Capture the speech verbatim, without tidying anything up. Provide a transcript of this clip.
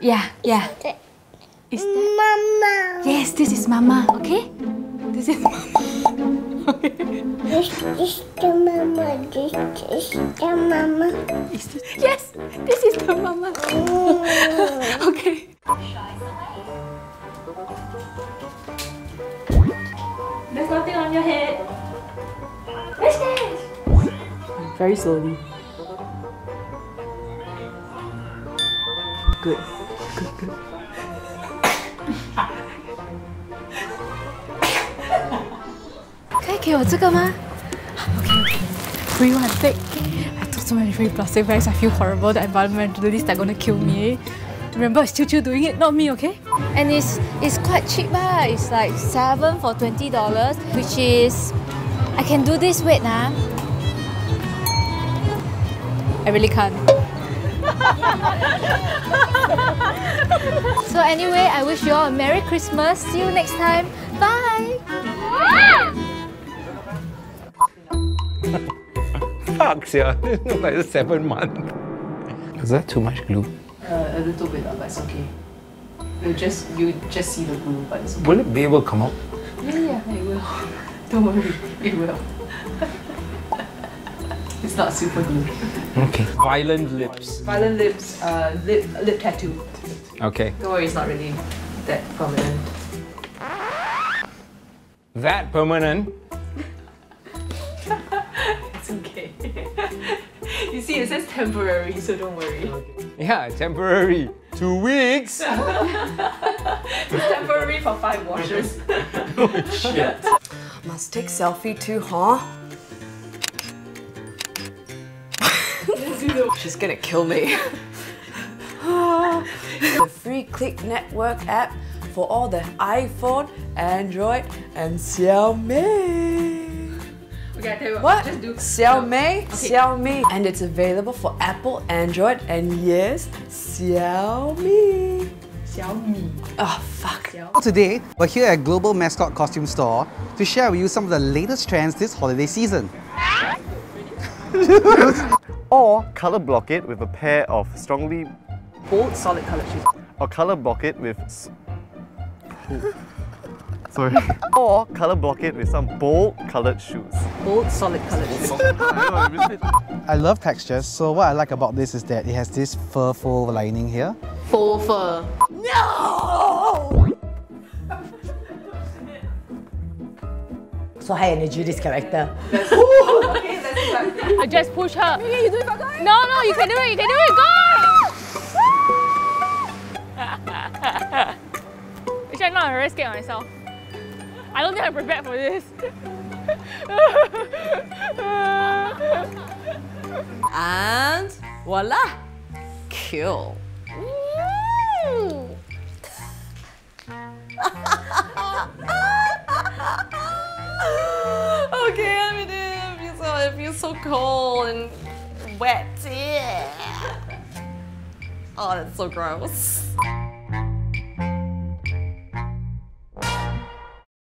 Yeah, yeah. Is that, is that? Mama. Yes, this is Mama, okay? This is Mama. Okay. This is the Mama. This is the Mama. Is this, yes, this is the Mama. Oh. Okay. There's nothing on your head. Where's this? Very slowly. Good. Good, good. Can I give this one? Okay, okay. Free one, take. I took so many free plastic bags, I feel horrible. The environmentalists are gonna kill me. Remember, it's QiuQiu doing it, not me, okay? And it's it's quite cheap, lah. It's like seven for twenty dollars, which is I can do this. Wait, nah. I really can't. So anyway, I wish you all a Merry Christmas. See you next time. Bye. Fuck, yeah. It looks like a seven month. Is that too much glue? Uh, a little bit, but it's okay. You'll just, you just see the glue, but it's okay. Will it be able to come out? Yeah, yeah, it will. Don't worry, it will. It's not super glue. Okay. Violent lips. Violent lips, uh, lip, lip tattoo. Okay. Don't worry, it's not really that permanent. That permanent? It's okay. You see, it says temporary, so don't worry. Yeah, temporary. Two weeks? It's temporary for five washes. Oh, shit. Must take selfie too, huh? She's gonna kill me. The free Click Network app for all the iPhone, Android, and Xiaomi. Okay, I tell you what, what? Just do Xiaomi, no. Okay. Xiaomi. And it's available for Apple, Android, and yes, Xiaomi. Xiaomi. Oh, fuck. Xiaomi. Today, we're here at Global Mascot Costume Store to share with you some of the latest trends this holiday season. Or colour block it with a pair of strongly... bold, solid coloured shoes. Or colour block it with... Sorry. Or colour block it with some bold coloured shoes. Bold solid coloured shoes. I love textures, so what I like about this is that it has this fur faux lining here. Faux fur. No! So high energy, this character. Okay, that's I just push her. Maybe you do it for guys? No, no, you can do it, you can do it, go! Which I'm not very scared of myself. I don't think I'm prepared for this. And voila! Kill. Okay, let me do it. It feels so, it feels so cold and wet. Yeah. Oh, that's so gross.